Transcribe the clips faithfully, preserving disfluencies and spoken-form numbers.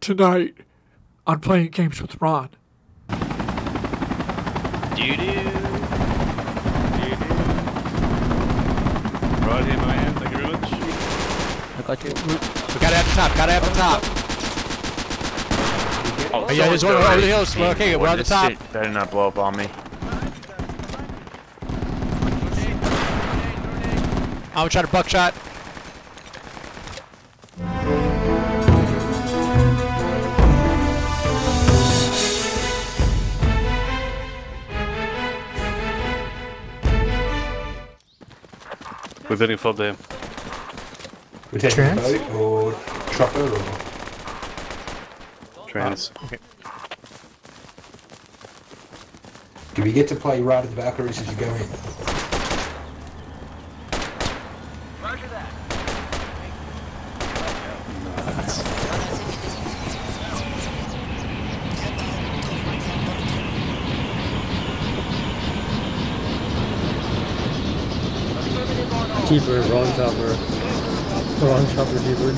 tonight on Playing Games with Ron. Doo-doo. Doo-doo. Right here, my hand. Thank you very much. I got you. We gotta have the top. Gotta have the top. Oh, oh yeah, there's one over the hills. We're okay, we're on the top. Shit. Better not blow up on me. I'm gonna try to buckshot. We're building flood there. We take trans? Boat or chopper or trans. Okay. Do we get to play Ride of the Valkyries as you go in? Roger that. Keeper, wrong chopper. Wrong chopper, keeper.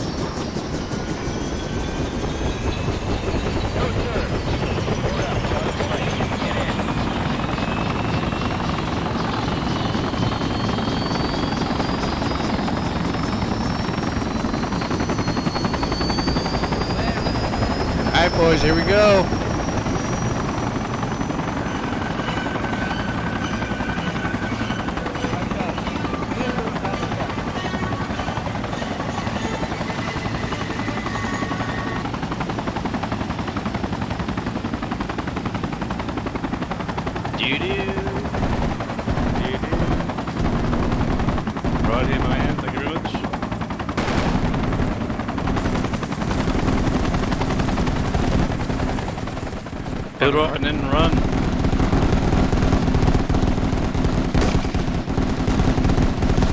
Alright, boys, here we go. Build up and then run.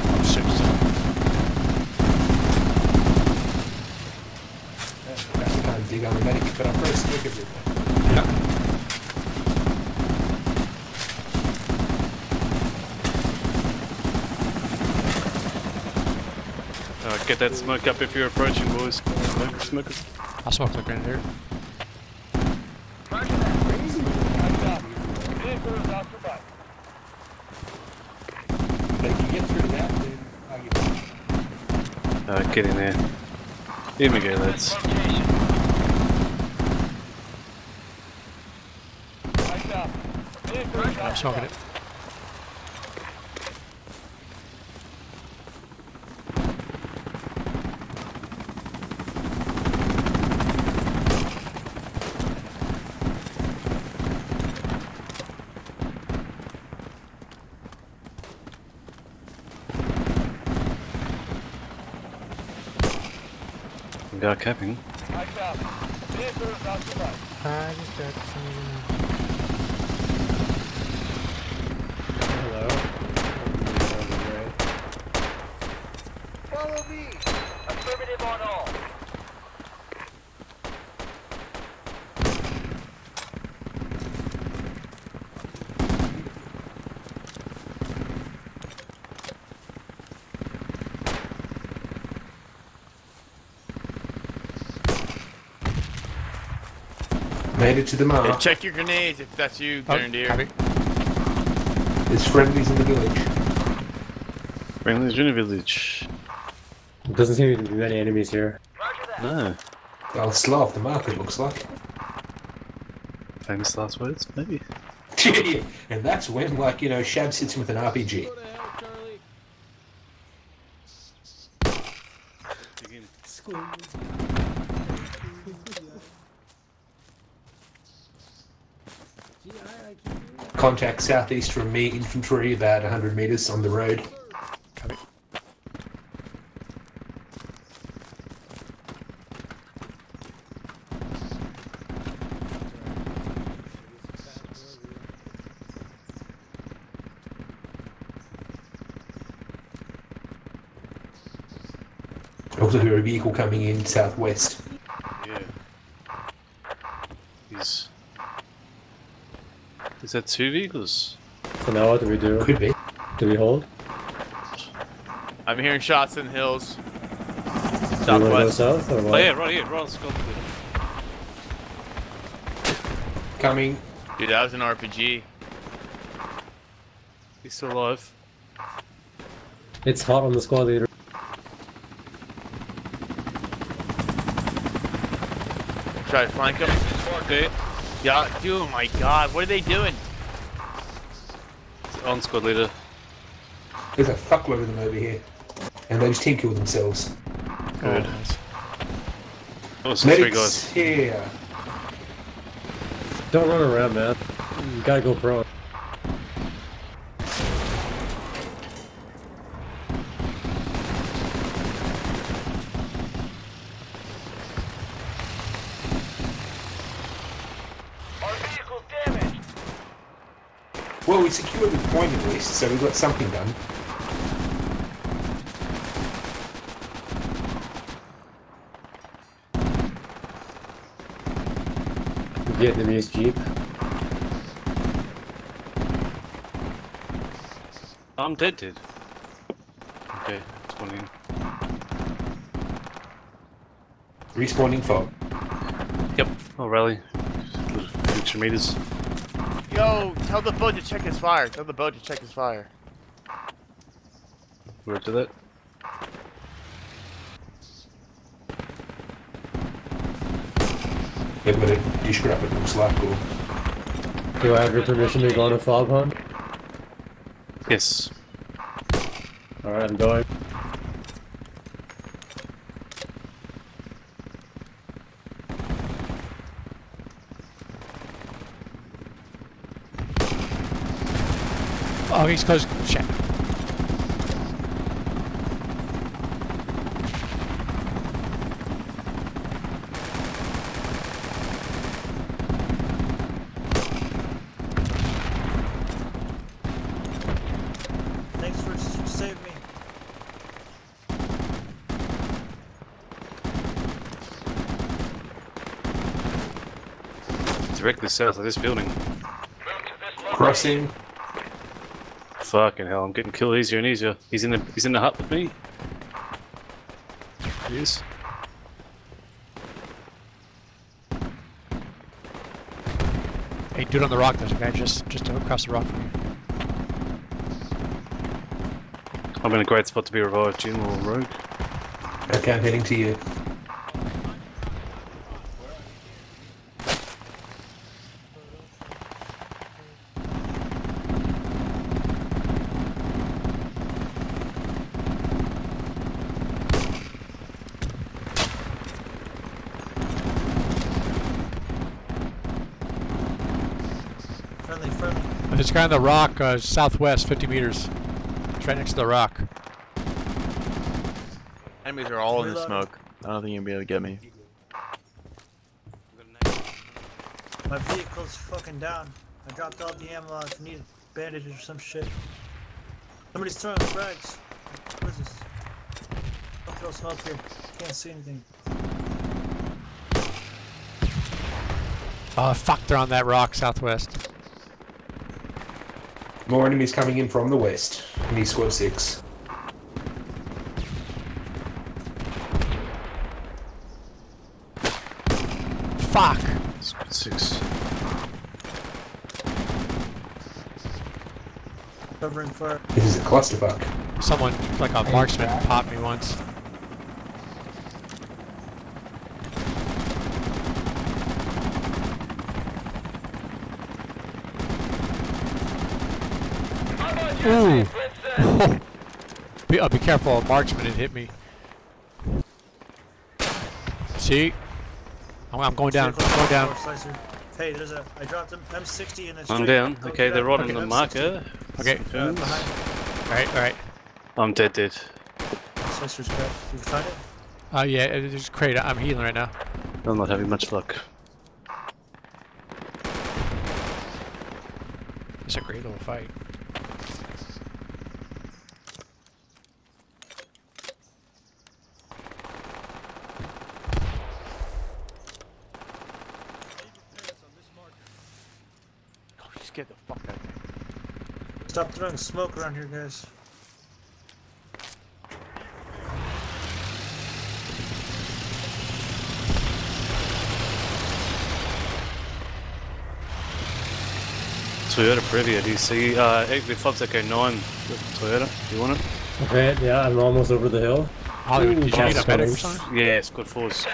I'm six. I can't dig on the medic, but I'm pretty sick of it. Yeah. Uh, get that smoke up if you're approaching, boys. Smoke, smoke. I'll smoke the grenade here. Uh, get in there. Here we go, lads. I'm smoking it. Got capping. I just got some. Hello. Follow me. Affirmative on all. Made it to the mark. Yeah, check your grenades if that's you, oh, darn dear. There's friendlies in the village. Friendlies in the village. Doesn't seem to be many enemies here. No. I'll slough the mark, it looks like. Famous last words, maybe. And that's when, like, you know, Shab sits in with an R P G. Contact southeast from me, infantry, about one hundred meters on the road. Copy. Also hear a vehicle coming in southwest. Yeah. He's... Is that two vehicles? So now what do we do? Could be. Do we hold? I'm hearing shots in the hills. Southwest. South, oh yeah, right here, right on the scope. Coming. Dude, that was an R P G. He's still alive. It's hot on the squad leader. Try to flank him. Dude. Yeah, dude, oh my god, what are they doing? It's on squad leader. There's a fuckload of them over here. And they just team killed themselves. Good. Oh, it's three guys. Here. Don't run around, man. You gotta go pro. Well, we secured the point at least, so we got something done. Vietnamese Jeep. I'm dead, dude. Okay, spawning. Respawning fog. Yep, I'll rally. Extra meters. Yo, tell the boat to check his fire. Tell the boat to check his fire. We're up to that. They've got a dish grab, it looks like. Or... do I have your permission to go on a fog hunt? Yes. Alright, I'm going. Oh, he's close. Shit. Thanks for saving me. Directly south of this building. Crossing. Fucking hell, I'm getting killed easier and easier. He's in the he's in the hut with me. He is. Hey, dude on the rock, there's a guy just just across the rock from you. I'm in a great spot to be revived, Jim or Rogue. Okay, I'm heading to you. There's a guy on the rock, uh, southwest, fifty meters. It's right next to the rock. Enemies are all in the smoke. I don't think you'll be able to get me. My vehicle's fucking down. I dropped all the ammo. If you need bandages or some shit. Somebody's throwing frags. What is this? Don't throw smoke here. Can't see anything. Oh, fuck, they're on that rock, southwest. More enemies coming in from the west. Enemy squad six. Fuck! Squad six. Covering fire. This is a clusterfuck. Someone, like a marksman, popped me once. Ooh! be, uh, be careful, a marksman, it hit me. See? I'm, I'm going down, I'm going down. Hey, there's a, I dropped an M sixty in the street. I'm down, okay, they're right on the marker. Okay. Uh, alright, alright. I'm dead, dude. Sister's crate, you find it? Oh uh, yeah, there's a crate, I'm healing right now. I'm not having much luck. It's a great little fight. Get the fuck out of here. Stop throwing smoke around here, guys. Toyota Privia D C, uh, eight B Fobs A K nine Toyota, you want it? Okay, yeah, I'm almost over the hill. Oh, did you need a medic or something? Yeah, it's good force.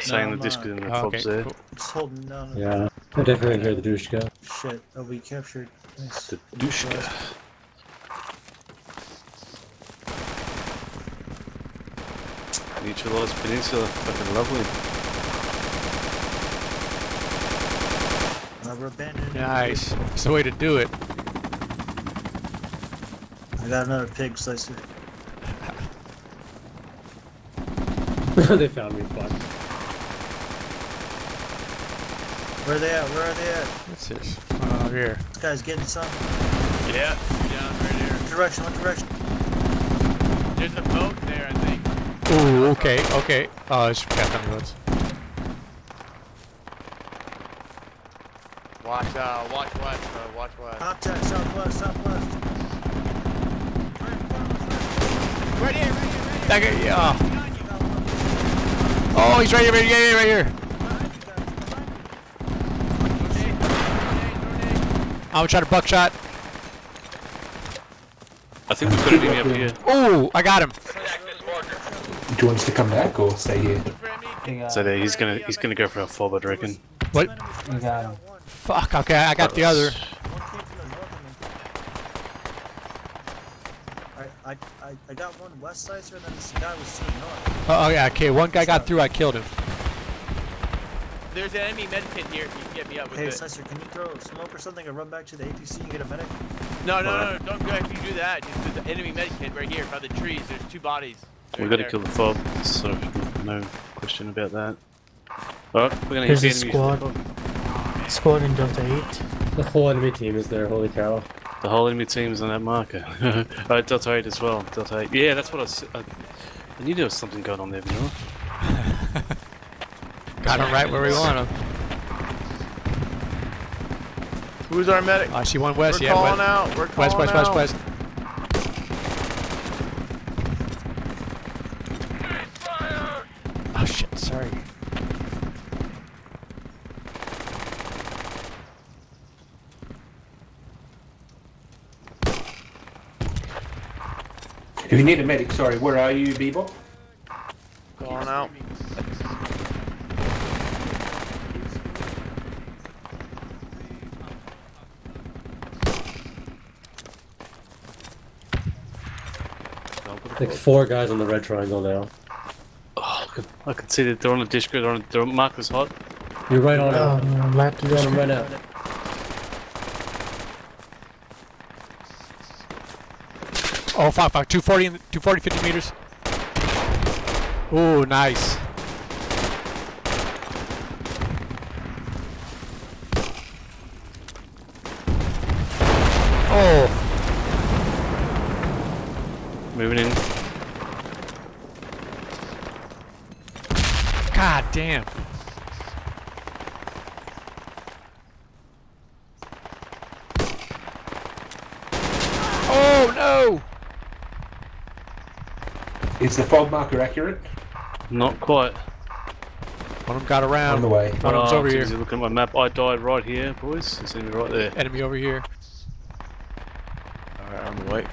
Saying no, the disc in the oh, Fobs okay. there. Cool. No, no, yeah, I definitely hear the Dushka. Shit, oh, we captured. Nice. The Dushka. Neutralized Peninsula, fucking lovely. Nice. That's the way to do it. I got another pig slicer. They found me. Fuck. Where are they at? Where are they at? What's this? Oh, over here. This guy's getting some. Yeah. Down right here. What direction? What direction? There's a boat there, I think. Ooh. Okay. Okay. Oh, it's Captain Woods. Watch out, uh, watch west, uh, watch west. Contact southwest, southwest. Right here, right here, right here. That guy, yeah. Oh, he's right here, right here, right here. I'm gonna try to buckshot. I think we put it in up here. Oh, I got him. Do you want us to come back or stay here? So there, he's gonna, he's gonna go for a forward, I reckon. What? We got him. Fuck, okay, I got the other. I, I, I got one west slicer and then this guy was to the north. Oh, yeah, okay, one guy got through, I killed him. There's an enemy medkit here if you can get me up with it. Hey, slicer, can you throw smoke or something and run back to the A T C and get a medic? No, no, no, don't go if you do that. Just do the enemy medkit right here by the trees. There's two bodies. We've got to kill the fob, so no question about that. Alright, we're going to hit the enemy squad. Squad in Delta eight. The whole enemy team is there, holy cow. The whole enemy team is on that marker. Alright, Delta eight as well, Delta eight. Yeah, that's what I was... I, I knew there was something going on there, you know? Got him right where we want him. Who's our medic? Uh, she went west, We're yeah. Calling west. Out. We're calling west, west, out. West, west, west. Oh shit, sorry. If you need a medic, sorry, where are you, BeBoP? Going out. Like four guys on the red triangle now. Oh, I could, I could see that they're on the dish grid, they're on the mark was hot. You're right on oh, it. I'm left, you're on them right out. Oh fuck, fuck, two forty, fifty meters. Ooh, nice. Oh. Moving in. God damn. Oh no! Is the fog marker accurate? Not quite. One of them got around. On the way. One of them's over here. Look at my map. I died right here, boys. It's enemy right there. Enemy over here. Alright, on the way.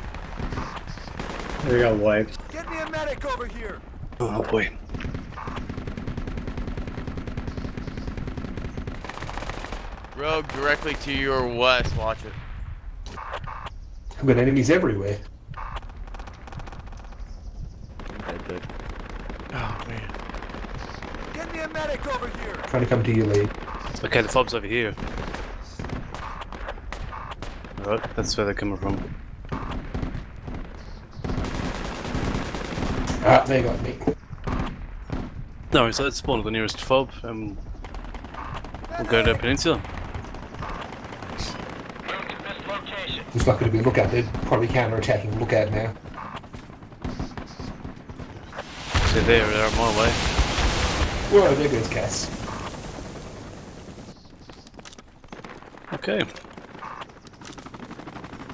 There you go, wiped. Get me a medic over here! Oh boy. Rogue directly to your west. Watch it. I've got enemies everywhere. Oh man. Get me a medic over here. Trying to come to you, Lee. Okay, the fob's over here. Alright, that's where they're coming from. Ah, they got me. No, so let's spawn the nearest fob and we'll go to the peninsula. Move to this location. It's not going to be a lookout. They're probably counter-attacking lookout now. They're there, they're on my way. Whoa, there goes gas. Okay.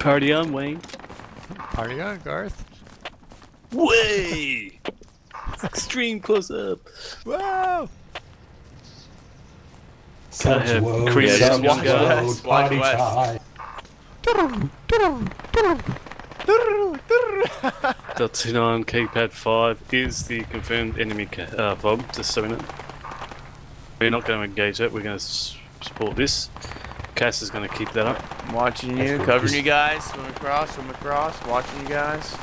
Party on, Wayne. Party on, Garth. Way! Extreme close up. Wow! Such a crazy one guy. Watch west. Delta nine keypad five is the confirmed enemy uh, fob, just so we know. We're not going to engage that, we're going to support this. Cass is going to keep that up. I'm watching you, covering you guys, swim across, swim across, watching you guys.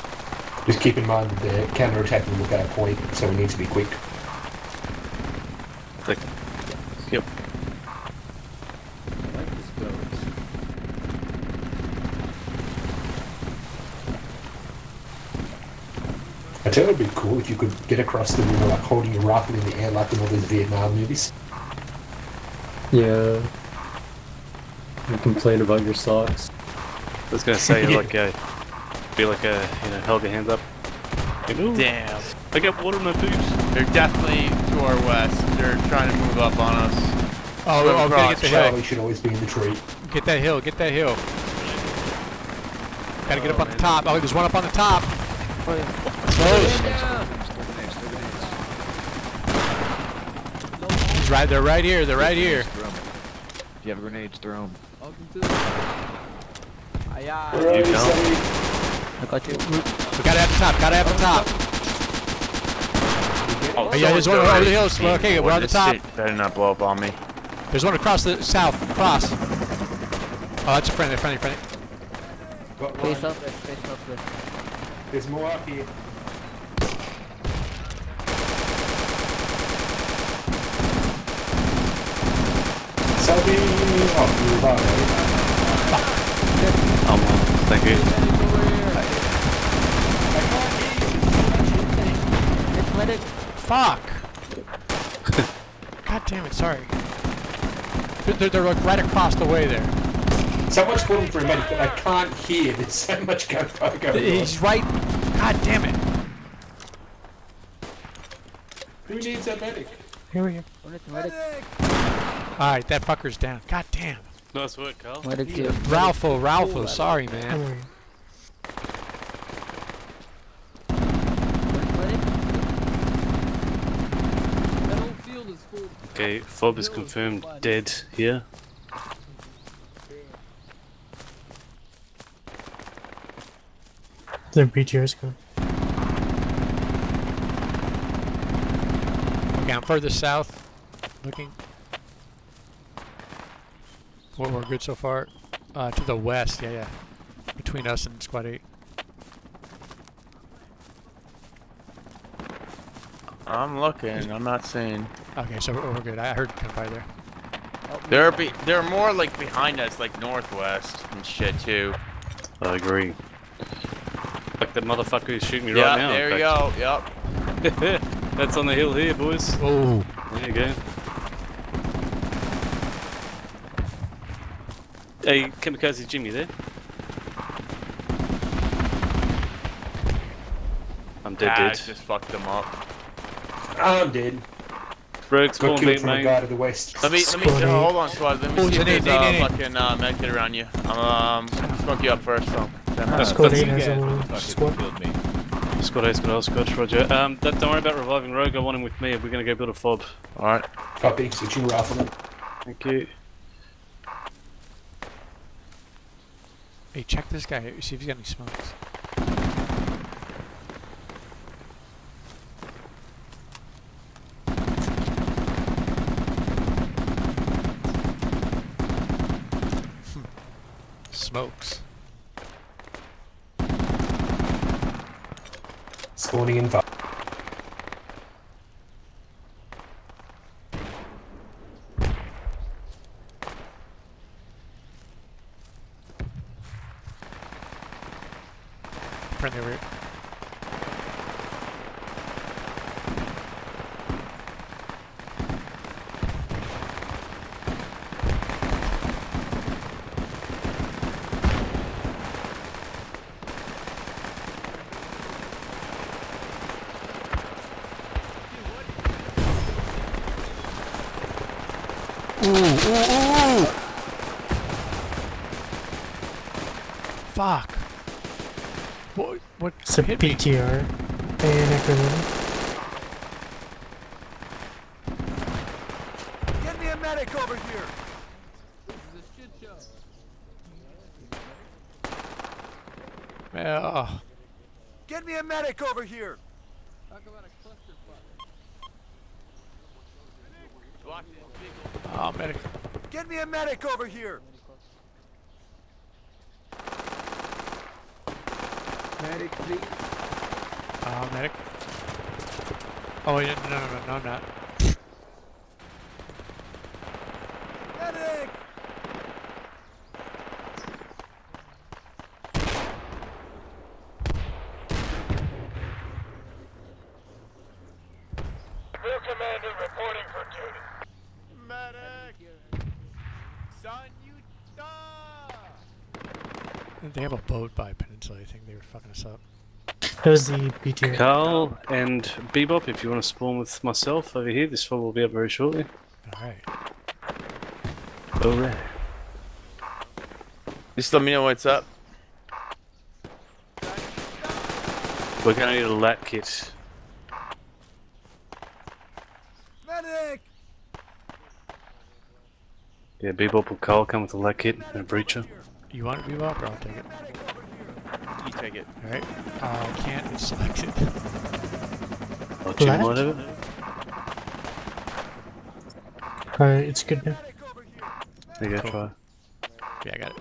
Just keep in mind that the counterattack will look at our point, so we need to be quick. Click. Yep. I tell you it would be cool if you could get across the river like holding your rifle in the air like in all these Vietnam movies. Yeah. You complain about your socks. I was gonna say yeah. like a, be like a, you know, held your hands up. Ooh. Damn. I got water in my boots. They're definitely to our west. They're trying to move up on us. Oh, oh I'm gonna get the hill. We should always be in the tree. Get that hill, get that hill. Gotta get up oh, on man. the top. Oh, there's one up on the top. Oh, yeah. Close. He's right, they're right here, they're right here. If you have grenades, throw them. Aye, aye. You you I got you. We gotta have the top, gotta have the top. Oh, oh yeah, there's one over the hills. Well, okay, we're on the top. Shit better not blow up on me. There's one across the south, across. Oh, that's a friendly, friendly, friendly. Face up, face up, face up. There's more up here. Oh, I'm on. Thank you. Let's let it. Fuck! God damn it, sorry. They're, they're like right across the way there. So much going for a medic, but I can't hear. There's so much going on. He's right. God damn it. Who needs a medic? Here we go. Medic! Alright, that fucker's down. God damn. Nice work, Carl. What did you? Ralpho, Ralpho, sorry, man. Okay, Fob is confirmed dead here. The B T R's gone. Okay, I'm further south. Looking. Well, we're good so far. Uh, to the west, yeah, yeah. Between us and Squad eight. I'm looking. I'm not seeing. Okay, so we're, we're good. I heard gunfire there. There are be there are more like behind us, like northwest and shit too. I agree. Like the motherfucker who's shooting me yep, right now. Yeah, there you go. Yep. That's on the hill here, boys. Oh, there you go. Hey, Kamikaze Jim, you there? I'm dead, ah, dude. Just fucked them up. I'm dead. Rogue spawn beat, mate. Guy to the west. Let me, let me, oh, hold on, squad. Let me oh, see if there's a uh, fucking uh, med kit around you. I'm um, smoke you up first, so. Then uh, squad eight has a squad. Squad eight, squad eight, squad, roger. Um, that, don't worry about reviving Rogue. I want him with me. We're gonna go build a fob. All right. Copy. So you raffle it. Thank you. Hey, check this guy out, see if he's got any smokes. Hmm. Smokes. Spawning in fire. Ooh, ooh, ooh! Fuck! What? What? It's a B T R and a grenade. Get me a medic over here! This is a shit show. Yeah. Get me a medic over here. Talk about a clusterfuck. Oh, medic. Get me a medic over here. Medic, please. Oh, medic. Oh, yeah, no, no, no, no, I'm not. Medic! Real commander reporting for duty. Medic! Son, you die! They have a boat by Peninsula, I think. They were fucking us up. How's the P T O? Carl and Bebop, if you want to spawn with myself over here, this one will be up very shortly. Alright. Alright. Just let me know what's up. We're gonna need a lap kit. Medic! Yeah, Bebop or Carl come with a lap kit and a breacher. You want Bebop or I'll take it? You take it. Alright. I uh, can't select it. I'll check one of it. Alright, it's good now. There you go, try. Yeah, I got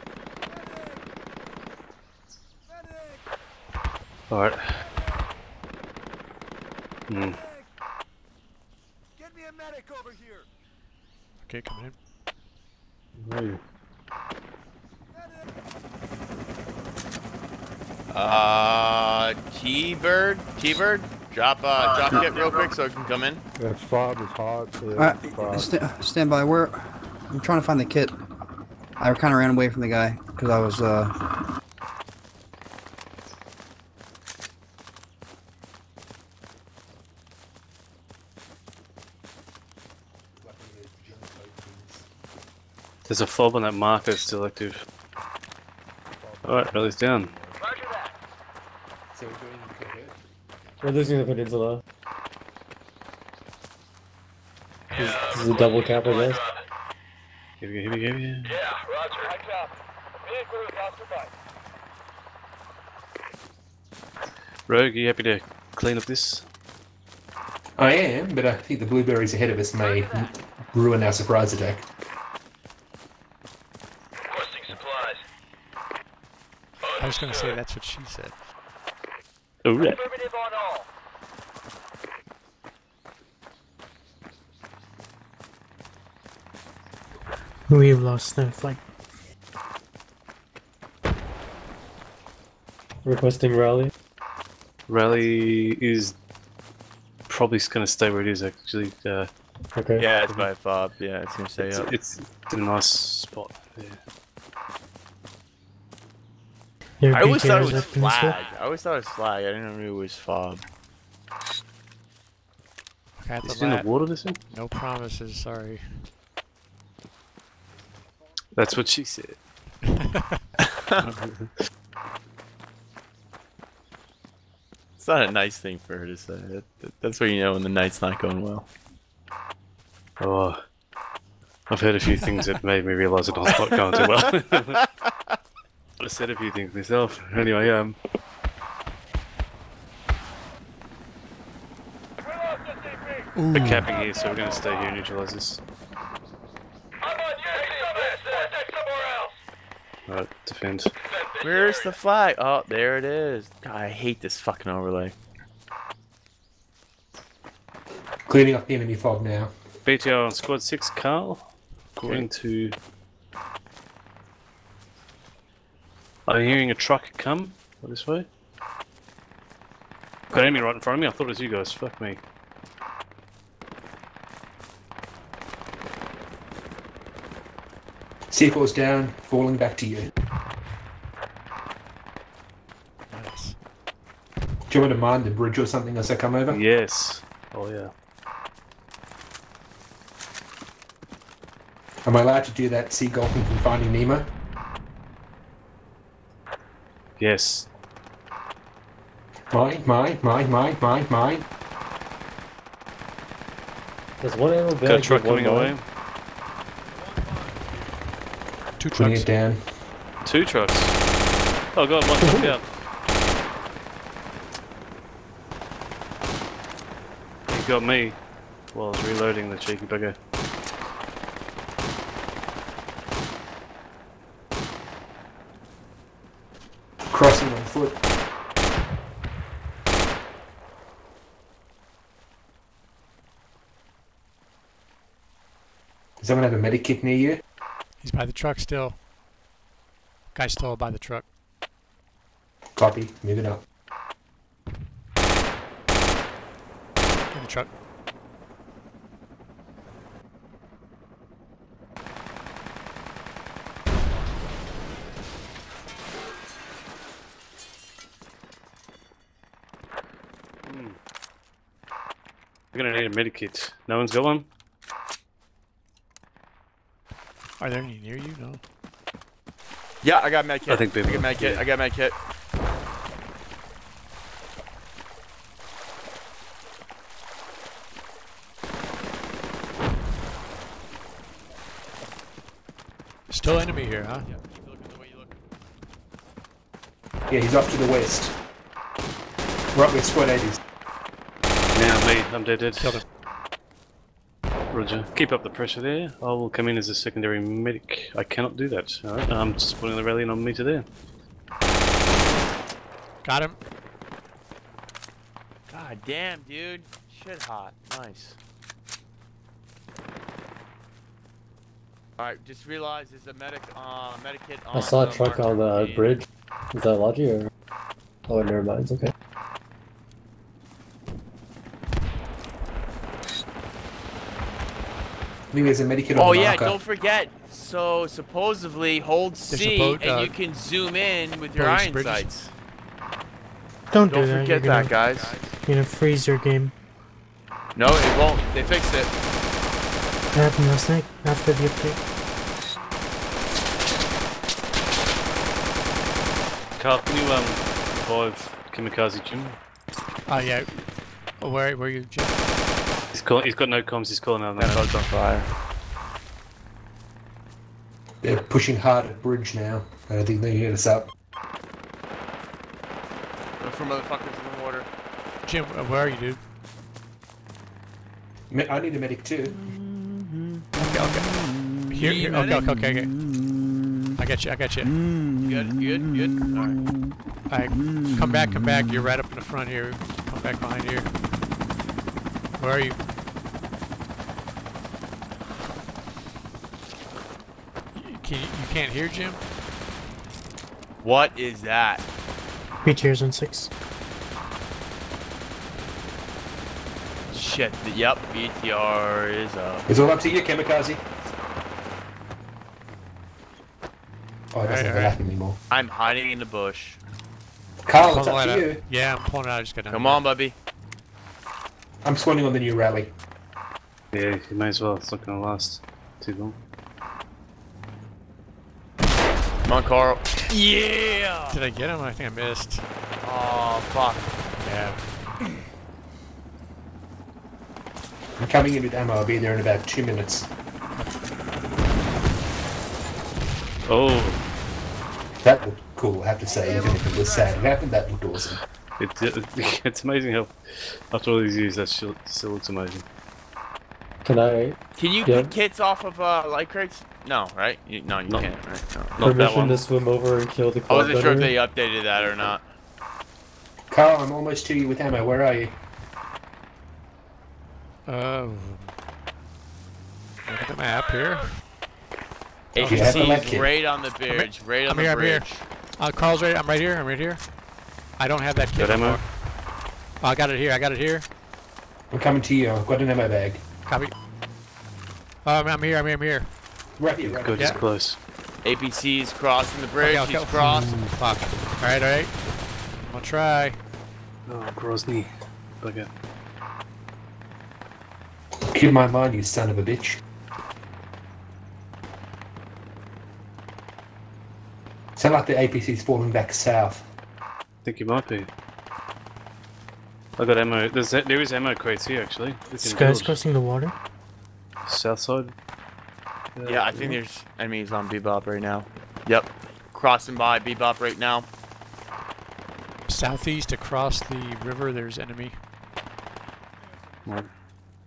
it. Alright. Hmm. Get me a medic over here. Okay, come in. Where are you? Uh, T-Bird? T-Bird? Drop, uh, drop uh, kit real quick so it can come in. That fob is hot. So yeah, uh, st stand by. Where? I'm trying to find the kit. I kind of ran away from the guy because I was, uh... There's a fob on that marker still active. Alright, Riley's down. We're losing the peninsula. This, this is a double cap, I guess. Here we go, here we go, here we go. Yeah, roger. High top. Vehicle is occupied. Rogue, are you happy to clean up this? I am, but I think the blueberries ahead of us may ruin our surprise attack. Requesting supplies. I was going to say that's what she said. All right. Affirmative on all. We've lost the flank. Requesting rally. Rally is probably going to stay where it is, actually. Uh, okay. Yeah, it's by Bob. Yeah, it's going to stay it's, up. It's, it's a nice spot. Yeah. I always thought it was flag. I always thought it was flag. I didn't know it was fob. Okay, is it in the water this thing? No promises, sorry. That's what she said. It's not a nice thing for her to say. That, that, that's where you know when the night's not going well. Oh, I've heard a few things that made me realize it was not going too well. I said a few things myself. Anyway, um. Ooh. We're capping here, so we're gonna stay here and neutralize this. Alright, defend. Where's the flag? Oh, there it is. God, I hate this fucking overlay. Cleaning up the enemy fog now. B T R on squad six, Carl. Going to. I'm hearing a truck come this way. Got enemy right in front of me. I thought it was you guys. Fuck me. C four's down, falling back to you. Nice. Do you want to mind the bridge or something as I come over? Yes. Oh yeah. Am I allowed to do that sea golfing from Finding Nemo? Yes. Mine, mine, mine, mine, mine, mine. There's one animal there. Got a truck coming away. Two trucks. Putting it down. Two trucks. Oh god, one truck out. He got me while I was reloading, the cheeky bugger. Crossing on foot. Does someone have a medikit near you? He's by the truck still. Guy's still by the truck. Copy. Move it up. In the truck. Hmm. We're gonna need a medikit. No one's got one? Are there any near you? No. Yeah, I got medkit. I think people. I got medkit. I got medkit. Still enemy here, huh? Yeah, keep looking the way you look. Yeah, he's off to the west. We're up with squad eighties. Yeah, me. I'm dead. dead. Killed him. Roger. Keep up the pressure there. I will come in as a secondary medic. I cannot do that. Alright, I'm just putting the rally on me to there. Got him. God damn, dude. Shit hot. Nice. Alright, just realize there's a medic, uh, medikit on. I saw a truck on the made. bridge. Is that Logi or? Oh, never mind. It's okay. I think there's a medikit oh, on yeah, marker. Don't forget. So, supposedly, hold C boat, and uh, you can zoom in with your iron bridges. sights. Don't, don't do that. Don't forget that, gonna, guys. You're gonna freeze your game. No, it won't. They fixed it. That happened last night after the update. Carl, can you um, revive Kamikazi Jim? Oh, yeah. Oh, where, where are you, Jim? He's, call he's got no comms, he's calling out. That dog's on fire. They're pushing hard at bridge now. I don't think they can get us up. Look for motherfuckers in the water. Jim, where are you, dude? Me I need a medic too. Okay, okay. Here, here, okay, okay, okay, okay. I got you, I got you. Good, good, good. Alright. Alright, come back, come back. You're right up in the front here. Come back behind here. Where are you? You, can, you can't hear Jim? What is that? Three tiers on six. Shit, the, yep, B T R is up. It's all up to you, Kamikaze. Oh, it doesn't right, right. anymore. I'm hiding in the bush. Carl, it's up to you. Up. Yeah, I'm pulling out, I just got down. Come on, bubby. I'm swanning on the new rally. Yeah, you may as well. It's not going to last too long. Come on, Carl. Yeah! Did I get him? I think I missed. Oh, fuck. Yeah. I'm coming in with ammo. I'll be there in about two minutes. Oh. That looked cool, I have to say. Even if it was sad, it happened, that looked awesome. It, it, it's amazing how, after all these years, that still, still looks amazing. Can I? Can you get kits off of uh, light crates? No, right? You, no, you not, can't. Right? No, not permission to swim over and kill the. I wasn't sure if they updated that or not. Carl, I'm almost to you with ammo. Where are you? Um, look at the map here. H C is right on the bridge. Right on I'm the here, bridge. I'm here. Uh, Carl's right. I'm right here. I'm right here. I don't have that kit anymore. Oh, I got it here, I got it here. I'm coming to you, I've got an ammo bag. Copy. Um, I'm here, I'm here, I'm here. Right here, right here. Yeah. Close. A P C's crossing the bridge, okay, he's crossed. Mm, fuck. Alright, alright. I'll try. Oh, Grozny. Bugger. Keep my mind, you son of a bitch. Sound like the A P C's falling back south. I think you might be. I got ammo. There's, there is ammo crates here actually. This guy's crossing the water. South side. Uh, yeah, I think yeah. there's enemies on BeBoP right now. Yep. Crossing by BeBoP right now. Southeast across the river, there's enemy. Like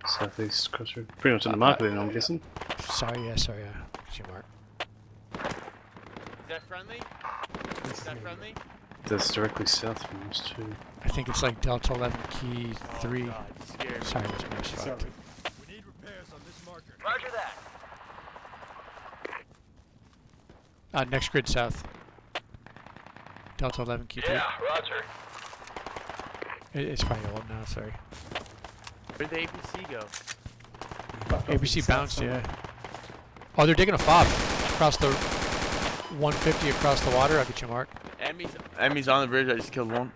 southeast crossroad. Pretty much in the mark then, I'm guessing. Sorry, yeah, sorry, yeah. Mark. Is that friendly? Is that friendly? That's directly south from us too. I think it's like Delta eleven Key three. Oh God, scared. Sorry, that's my spot. We need repairs on this marker. Roger that. Uh, next grid south. Delta eleven Key three. Yeah, roger. It, it's probably old now, sorry. Where'd the A P C go? A P C bounced, yeah. Oh, they're digging a fob across the one fifty across the water. I'll get you a mark. Enemy's, enemy's on the bridge. I just killed one.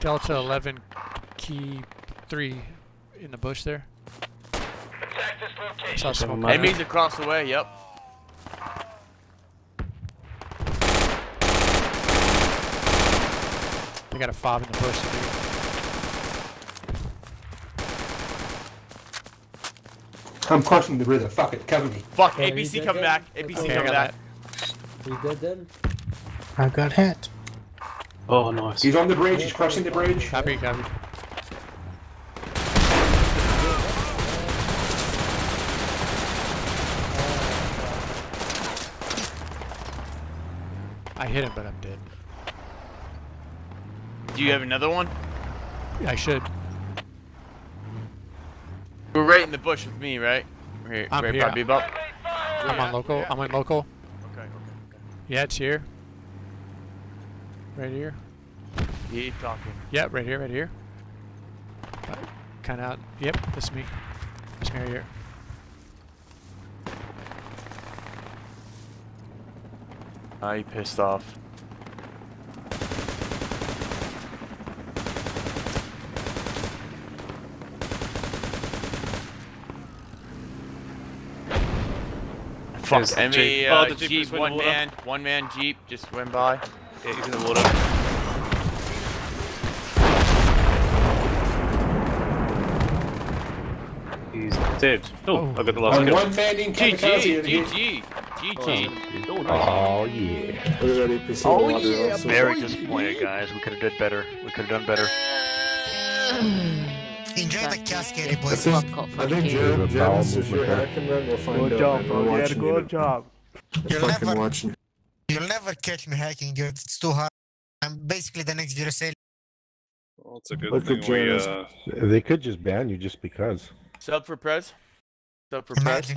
Delta eleven Key three in the bush there. Attack this location. I saw smoke. Enemy's across the way, yep. They got a fob in the bush. I'm crossing the river. Fuck it. Cover me. Fuck. A B C coming back. A B C coming back. You good then? I got hit. Oh, nice. He's on the bridge. He's crossing the bridge. Copy, copy. I hit him, but I'm dead. Do you have another one? I should. We're right in the bush with me, right? We're here. I'm right here. By BeBoP. I'm on local. I'm on local. Okay, okay, okay. Yeah, it's here. Right here. Keep talking. Yep, right here, right here. Kind of out. Yep, that's me. That's me right here. I pissed off. Fuck, enemy, uh, oh, the Jeep, one the man, one man Jeep just went by. Yeah, he's in the water. He's dead. Oh, oh. I got the last kill. One man in Kamikazi. G G, G G, G G. Oh, yeah. Oh, yeah. Very disappointed, guys. We could have did better. We could have done better. Enjoy the cascade, boys. I think Jim, Jim, if you're hacking them, we'll find good out. Job, bro. You had a good job. You'll never, watching. You'll never catch me hacking, dude. It's too hard. I'm basically the next Duracell. Well, it's a good Look thing we, uh... They could just ban you just because. Sub for Prez? Sub for Prez?